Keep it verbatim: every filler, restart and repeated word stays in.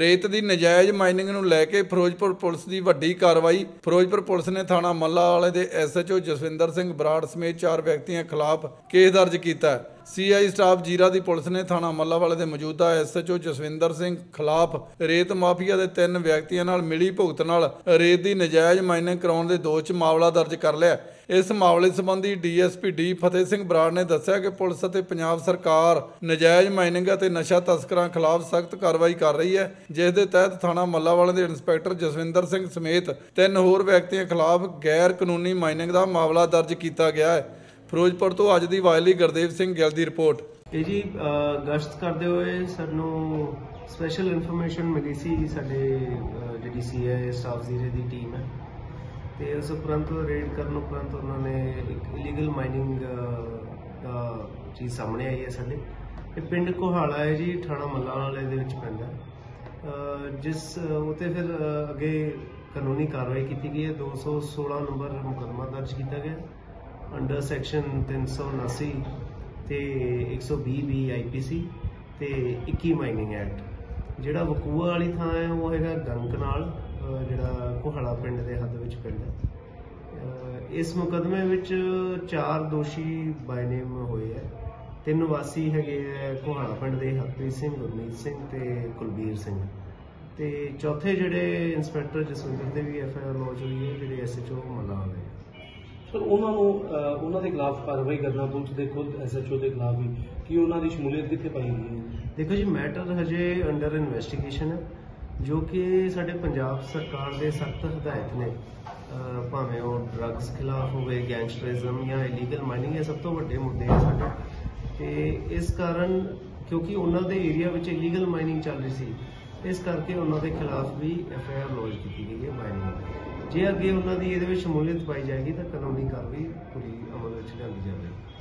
ਰੇਤ ਦੀ ਨਜਾਇਜ਼ ਮਾਈਨਿੰਗ ਨੂੰ ਲੈ ਕੇ ਫਿਰੋਜ਼ਪੁਰ ਪੁਲਿਸ ਦੀ ਵੱਡੀ ਕਾਰਵਾਈ। ਫਿਰੋਜ਼ਪੁਰ ਪੁਲਿਸ ਨੇ ਥਾਣਾ ਮੱਲਾਂਵਾਲੇ ਦੇ ਐਸਐਚਓ ਜਸਵਿੰਦਰ ਸਿੰਘ ਬਰਾੜ ਸਮੇਤ ਚਾਰ ਵਿਅਕਤੀਆਂ ਖਿਲਾਫ ਕੇਸ ਦਰਜ ਕੀਤਾ ਹੈ। ਸੀਆਈ ਸਟਾਫ ਜੀਰਾ ਦੀ ਪੁਲਿਸ ਨੇ ਥਾਣਾ ਮੱਲਾਂਵਾਲੇ ਦੇ ਮੌਜੂਦਾ ਐਸਐਚਓ ਜਸਵਿੰਦਰ ਸਿੰਘ ਖਿਲਾਫ ਰੇਤ ਮਾਫੀਆ ਦੇ ਤਿੰਨ ਵਿਅਕਤੀਆਂ ਨਾਲ ਮਿਲੀ ਭੁਗਤ ਨਾਲ ਰੇਤ ਦੀ ਨਜਾਇਜ਼ ਮਾਈਨਿੰਗ ਕਰਾਉਣ ਦੇ ਦੋਸ਼ 'ਚ ਮਾਮਲਾ ਦਰਜ ਕਰ ਲਿਆ। ਇਸ ਮਾਮਲੇ ਸੰਬੰਧੀ ਡੀਐਸਪੀ ਡੀ ਫਤਿਹ ਸਿੰਘ ਬਰਾੜ ਨੇ ਦੱਸਿਆ ਕਿ ਪੁਲਿਸ ਅਤੇ ਪੰਜਾਬ ਸਰਕਾਰ ਨਜਾਇਜ਼ ਮਾਈਨਿੰਗ ਅਤੇ ਨਸ਼ਾ ਤਸਕਰਾਂ ਖਿਲਾਫ ਸਖਤ ਕਾਰਵਾਈ ਕਰ ਰਹੀ ਹੈ, ਜਿਸ ਦੇ ਤਹਿਤ ਥਾਣਾ ਮੱਲਾਂਵਾਲੇ ਦੇ ਇੰਸਪੈਕਟਰ ਜਸਵਿੰਦਰ ਸਿੰਘ ਸਮੇਤ ਤਿੰਨ ਹੋਰ ਵਿਅਕਤੀਆਂ ਖਿਲਾਫ ਗੈਰ ਕਾਨੂੰਨੀ ਮਾਈਨਿੰਗ ਦਾ ਮਾਮਲਾ ਦਰਜ ਕੀਤਾ ਗਿਆ ਹੈ। ਫਿਰੋਜ਼ਪੁਰ ਤੋਂ ਅੱਜ ਦੀ ਵਾਇਲੀ ਗੁਰਦੇਵ ਸਿੰਘ ਗਿੱਲ ਦੀ ਰਿਪੋਰਟ। ਇਹ ਜੀ ਗਸ਼ਤ ਕਰਦੇ ਹੋਏ ਸਾਨੂੰ ਸਪੈਸ਼ਲ ਇਨਫੋਰਮੇਸ਼ਨ ਮਿਲੀ ਸੀ ਜੀ, ਸਾਡੇ ਜਿਹੜੀ ਸੀਆਈ ਸਟਾਫ ਜ਼ੀਰੇ ਦੀ ਟੀਮ ਹੈ ਤੇ ਉਸ ਉਪਰੰਤ ਰੇਡ ਕਰਨ ਉਪਰੰਤ ਉਹਨਾਂ ਨੇ ਇੱਕ ਇਲੀਗਲ ਮਾਈਨਿੰਗ ਦਾ ਚੀਜ਼ ਸਾਹਮਣੇ ਆਈ ਹੈ। ਸਾਡੇ ਇਹ ਪਿੰਡ ਕੋਹਾਲਾ ਹੈ ਜੀ, ਥਾਣਾ ਮੱਲਾਂਵਾਲੇ ਦੇ ਵਿੱਚ ਪੈਂਦਾ, ਜਿਸ ਉੱਤੇ ਫਿਰ ਅੱਗੇ ਕਾਨੂੰਨੀ ਕਾਰਵਾਈ ਕੀਤੀ ਗਈ ਹੈ। ਦੋ ਸੌ ਸੋਲਾਂ ਨੰਬਰ ਮੁਕੱਦਮਾ ਦਰਜ ਕੀਤਾ ਗਿਆ ਅੰਡਰ ਸੈਕਸ਼ਨ ਤਿੰਨ ਸੌ ਉਨਾਸੀ ਤੇ ਇੱਕ ਸੌ ਵੀਹ ਬੀ ਆਈਪੀਸੀ ਤੇ ਇੱਕੀ ਮਾਈਨਿੰਗ ਐਕਟ। ਜਿਹੜਾ ਵਕੂਆ ਵਾਲੀ ਥਾਂ ਹੈ ਉਹ ਹੈਗਾ ਗੰਗ ਨਾਲ, ਜਿਹੜਾ ਕੋਹਾਲਾ ਪਿੰਡ ਦੇ ਹੱਦ ਵਿੱਚ ਪਿੰਡ ਹੈ। ਇਸ ਮੁਕੱਦਮੇ ਵਿੱਚ ਚਾਰ ਦੋਸ਼ੀ ਬਾਈ ਨੇਮ ਹੋਏ ਹੈ। ਤਿੰਨ ਵਾਸੀ ਹੈਗੇ ਹੈ ਕੋਹਾਲਾ ਪਿੰਡ ਦੇ, ਹਰਪ੍ਰੀਤ ਸਿੰਘ, ਗੁਰਮੀਤ ਸਿੰਘ ਤੇ ਕੁਲਬੀਰ ਸਿੰਘ। ਤੇ ਚੌਥੇ ਜਿਹੜੇ ਇੰਸਪੈਕਟਰ ਜਸਵਿੰਦਰ ਦੇ ਵੀ ਐਫ ਆਈ ਆਰ ਲੌਜ ਹੋਈ ਹੈ, ਜਿਹੜੇ ਐਸਐਚਓ ਮੱਲਾਂਵਾਲੇ ਸਰ ਉਹਨਾਂ ਨੂੰ ਉਹਨਾਂ ਦੇ ਖਿਲਾਫ ਕਾਰਵਾਈ ਕਰਨਾ ਪੁਲਿਸ ਦੇ ਖੁਦ ਐਸਐਚਓ ਦੇ ਖਿਲਾਫ ਵੀ ਕਿ ਉਹਨਾਂ ਦੀ ਸ਼ਮੂਲੀਅਤ ਕਿੱਥੇ ਪਾਈ ਗਈ ਹੈ। ਦੇਖੋ ਜੀ, ਮੈਟਰ ਹਜੇ ਅੰਡਰ ਇਨਵੈਸਟੀਗੇਸ਼ਨ ਹੈ, ਜੋ ਕਿ ਸਾਡੇ ਪੰਜਾਬ ਸਰਕਾਰ ਦੇ ਸਖਤ ਹਦਾਇਤ ਨੇ, ਭਾਵੇਂ ਉਹ ਡਰੱਗਸ ਖਿਲਾਫ ਹੋਵੇ, ਗੈਂਗਸਟਰਿਜ਼ਮ ਜਾਂ ਇਲੀਗਲ ਮਾਈਨਿੰਗ, ਇਹ ਸਭ ਤੋਂ ਵੱਡੇ ਮੁੱਦੇ ਆ ਸਾਡੇ। ਤੇ ਇਸ ਕਾਰਨ ਕਿਉਂਕਿ ਉਹਨਾਂ ਦੇ ਏਰੀਆ ਵਿੱਚ ਇਲੀਗਲ ਮਾਈਨਿੰਗ ਚੱਲ ਰਹੀ ਸੀ, ਇਸ ਕਰਕੇ ਉਹਨਾਂ ਦੇ ਖਿਲਾਫ ਵੀ ਐਫ ਆਈ ਆਰ ਲੌਜ ਕੀਤੀ ਗਈ ਹੈ ਮਾਈਨਿੰਗ। ਜੇ ਅੱਗੇ ਉਹਨਾਂ ਦੀ ਇਹਦੇ ਵਿੱਚ ਸ਼ਮੂਲੀਅਤ ਪਾਈ ਜਾਏਗੀ ਤਾਂ ਕਾਨੂੰਨੀ ਕਾਰਵਾਈ ਪੂਰੀ ਅਮਲ ਵਿੱਚ ਲਿਆਂਦੀ ਜਾਵੇਗੀ।